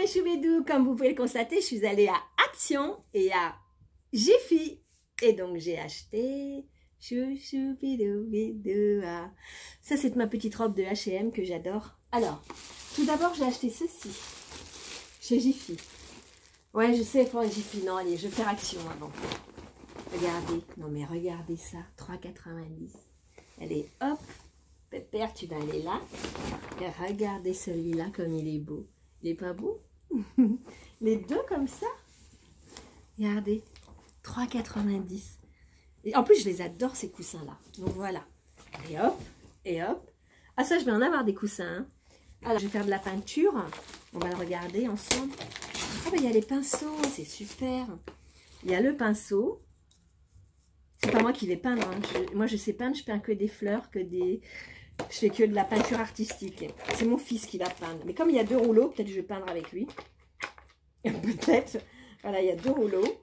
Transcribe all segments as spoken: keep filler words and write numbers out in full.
mes choubidous, comme vous pouvez le constater, je suis allée à Action et à Jiffy. Et donc, j'ai acheté chouchoubidoubidouah. Ça, c'est ma petite robe de H et M que j'adore. Alors, tout d'abord, j'ai acheté ceci chez Jiffy. Ouais, je sais, pour Jiffy. Non, allez, je vais faire Action avant. Regardez, non mais regardez ça, trois quatre-vingt-dix. Allez, hop, pépère, tu vas aller là. Et regardez celui-là comme il est beau. Il est pas beau? Les deux comme ça. Regardez, trois quatre-vingt-dix. Et en plus, je les adore ces coussins-là. Donc voilà. Et hop, et hop. Ah ça, je vais en avoir des coussins. Hein. Alors, je vais faire de la peinture. On va le regarder ensemble. Ah ben, il y a les pinceaux, c'est super. Il y a le pinceau. C'est pas moi qui vais peindre. Hein. Je, moi, je sais peindre, je peins que des fleurs, que des... Je fais que de la peinture artistique. C'est mon fils qui va peindre. Mais comme il y a deux rouleaux, peut-être je vais peindre avec lui. Peut-être. Voilà, il y a deux rouleaux.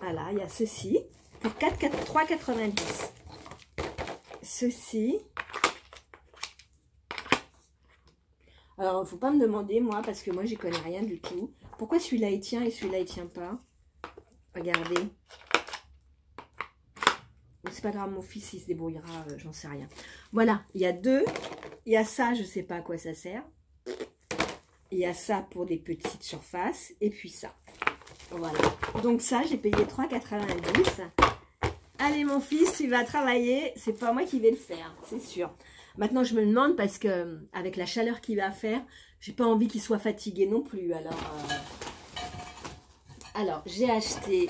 Voilà, il y a ceci. Pour trois quatre-vingt-dix. Ceci. Alors, il ne faut pas me demander, moi, parce que moi, j'y connais rien du tout. Pourquoi celui-là, il tient et celui-là, il ne tient pas? Regardez. C'est pas grave, mon fils, il se débrouillera, euh, j'en sais rien. Voilà, il y a deux. Il y a ça, je sais pas à quoi ça sert. Il y a ça pour des petites surfaces. Et puis ça. Voilà. Donc ça, j'ai payé trois quatre-vingt-dix. Allez, mon fils, il va travailler. C'est pas moi qui vais le faire, c'est sûr. Maintenant, je me demande, parce que avec la chaleur qu'il va faire, j'ai pas envie qu'il soit fatigué non plus. Alors, euh... alors j'ai acheté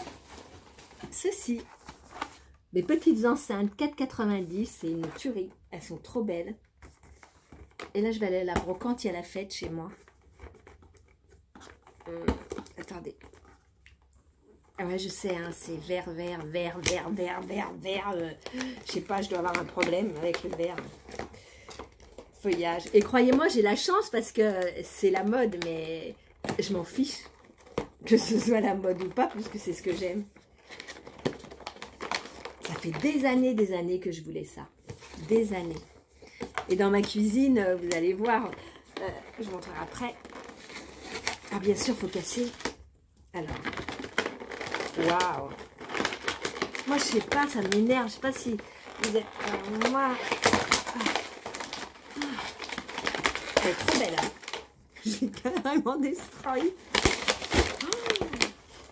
ceci. Mes petites enceintes, quatre quatre-vingt-dix, c'est une tuerie. Elles sont trop belles. Et là, je vais aller à la brocante, il y a la fête chez moi. Hum, attendez. Ah ouais, je sais, hein, c'est vert, vert, vert, vert, vert, vert, vert. Euh, je sais pas, je dois avoir un problème avec le vert. Feuillage. Et croyez-moi, j'ai la chance parce que c'est la mode, mais je m'en fiche. Que ce soit la mode ou pas, puisque c'est ce que j'aime. Ça fait des années, des années que je voulais ça. Des années. Et dans ma cuisine, vous allez voir, euh, je vous montrerai après. Ah, bien sûr, il faut casser. Alors, waouh. Moi, je sais pas, ça m'énerve. Je sais pas si vous êtes comme moi. C'est trop belle, hein. J'ai carrément destroy.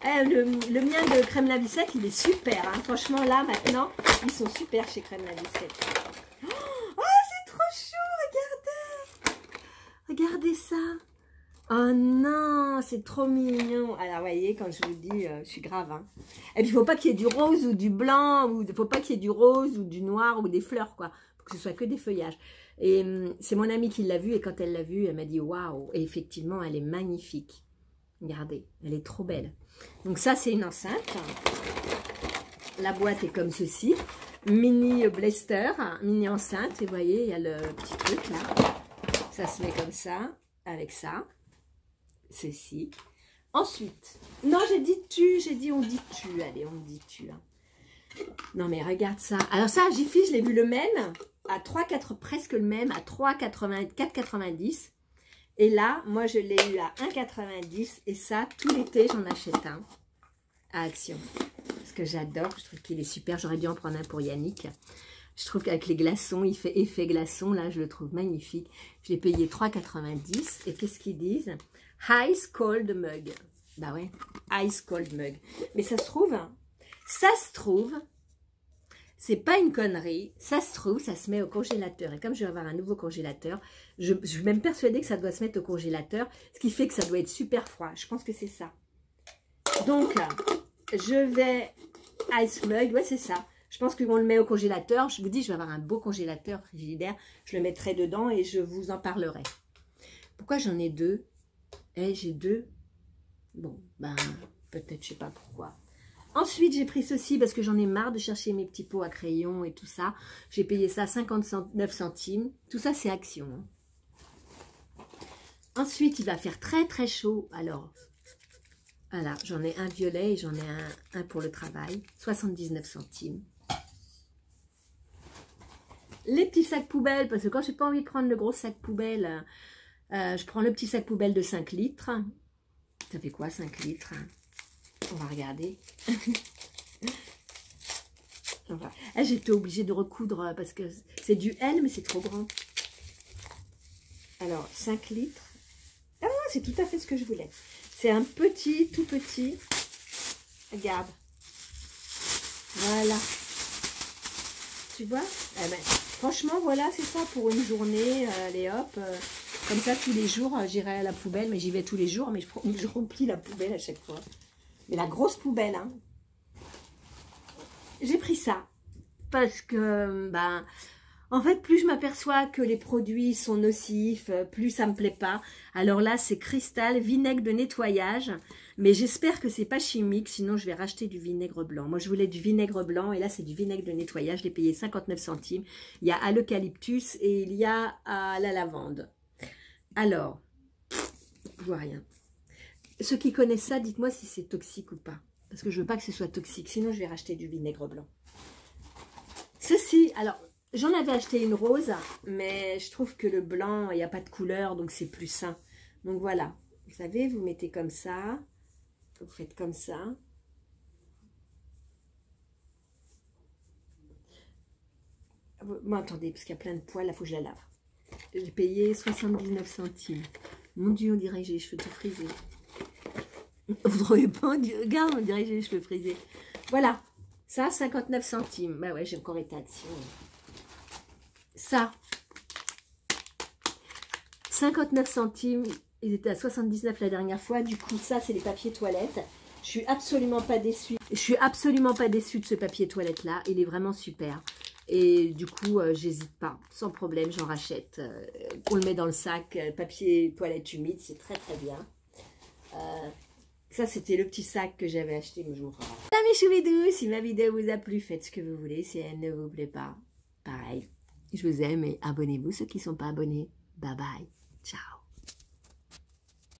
Eh, le, le mien de Crème la Vissette, il est super. Hein. Franchement, là, maintenant, ils sont super chez Crème la Vissette. Oh, oh c'est trop chou, regardez. Regardez ça. Oh non, c'est trop mignon. Alors, vous voyez, quand je vous dis, euh, je suis grave. Hein. Et puis, il ne faut pas qu'il y ait du rose ou du blanc. ou Il ne faut pas qu'il y ait du rose ou du noir ou des fleurs, quoi. Faut que ce soit que des feuillages. Et hum, c'est mon amie qui l'a vue. Et quand elle l'a vue, elle m'a dit, waouh. Et effectivement, elle est magnifique. Regardez, elle est trop belle. Donc ça, c'est une enceinte. La boîte est comme ceci. Mini blaster, mini enceinte. Et vous voyez, il y a le petit truc là. Ça se met comme ça, avec ça. Ceci. Ensuite, non, j'ai dit tu, j'ai dit on dit tu. Allez, on dit tu. Hein. Non, mais regarde ça. Alors ça, Jiffy, je l'ai vu le même. À trois quatre, presque le même, à trois quatre-vingt-dix. Et là, moi, je l'ai eu à un quatre-vingt-dix. Et ça, tout l'été, j'en achète un à Action. Parce que j'adore. Je trouve qu'il est super. J'aurais dû en prendre un pour Yannick. Je trouve qu'avec les glaçons, il fait effet glaçon. Là, je le trouve magnifique. Je l'ai payé trois quatre-vingt-dix. Et qu'est-ce qu'ils disent? Ice Cold Mug. Bah ouais, Ice Cold Mug. Mais ça se trouve, ça se trouve, c'est pas une connerie, ça se trouve, ça se met au congélateur. Et comme je vais avoir un nouveau congélateur, je, je suis même persuadée que ça doit se mettre au congélateur, ce qui fait que ça doit être super froid. Je pense que c'est ça. Donc, je vais... Ice Mug, ouais, c'est ça. Je pense qu'on le met au congélateur. Je vous dis, je vais avoir un beau congélateur frigidaire. Je le mettrai dedans et je vous en parlerai. Pourquoi j'en ai deux? Eh, j'ai deux. Bon, ben, peut-être, je sais pas pourquoi. Ensuite, j'ai pris ceci parce que j'en ai marre de chercher mes petits pots à crayon et tout ça. J'ai payé ça cinquante-neuf centimes. Tout ça, c'est Action. Ensuite, il va faire très, très chaud. Alors, voilà, j'en ai un violet et j'en ai un, un pour le travail. soixante-dix-neuf centimes. Les petits sacs poubelles, parce que quand je n'ai pas envie de prendre le gros sac poubelle, euh, je prends le petit sac poubelle de cinq litres. Ça fait quoi, cinq litres, hein? On va regarder. Voilà. Ah, j'étais obligée de recoudre parce que c'est du L, mais c'est trop grand. Alors, cinq litres. Ah, c'est tout à fait ce que je voulais. C'est un petit, tout petit. Regarde. Voilà. Tu vois, eh ben, franchement, voilà, c'est ça pour une journée. Euh, allez, hop. Euh, comme ça, tous les jours, euh, j'irai à la poubelle. Mais j'y vais tous les jours. Mais je, je remplis la poubelle à chaque fois. Mais la grosse poubelle, hein. J'ai pris ça parce que, ben, en fait, plus je m'aperçois que les produits sont nocifs, plus ça me plaît pas. Alors là, c'est cristal, vinaigre de nettoyage, mais j'espère que c'est pas chimique, sinon je vais racheter du vinaigre blanc. Moi, je voulais du vinaigre blanc et là, c'est du vinaigre de nettoyage. Je l'ai payé cinquante-neuf centimes. Il y a à l'eucalyptus et il y a à la lavande. Alors, je vois rien. Ceux qui connaissent ça, dites-moi si c'est toxique ou pas. Parce que je ne veux pas que ce soit toxique. Sinon, je vais racheter du vinaigre blanc. Ceci, alors, j'en avais acheté une rose. Mais je trouve que le blanc, il n'y a pas de couleur. Donc, c'est plus sain. Donc, voilà. Vous savez, vous mettez comme ça. Vous faites comme ça. Bon, attendez, parce qu'il y a plein de poils. Là, il faut que je la lave. J'ai payé soixante-dix-neuf centimes. Mon Dieu, on dirait que j'ai les cheveux tout frisés. Vous ne trouvez pas? Regarde, on dirait que j'ai les cheveux frisés. Voilà. Ça, cinquante-neuf centimes. Bah ouais, j'ai encore été attirée. Ça. cinquante-neuf centimes. Ils étaient à soixante-dix-neuf la dernière fois. Du coup, ça, c'est les papiers toilettes. Je suis absolument pas déçue. Je suis absolument pas déçue de ce papier toilette-là. Il est vraiment super. Et du coup, euh, j'hésite pas. Sans problème, j'en rachète. Euh, on le met dans le sac. Euh, papier toilette humide, c'est très très bien. Euh... Ça, c'était le petit sac que j'avais acheté le jour. Ah, mes choubidoux, si ma vidéo vous a plu, faites ce que vous voulez. Si elle ne vous plaît pas, pareil. Je vous aime et abonnez-vous ceux qui ne sont pas abonnés. Bye bye. Ciao.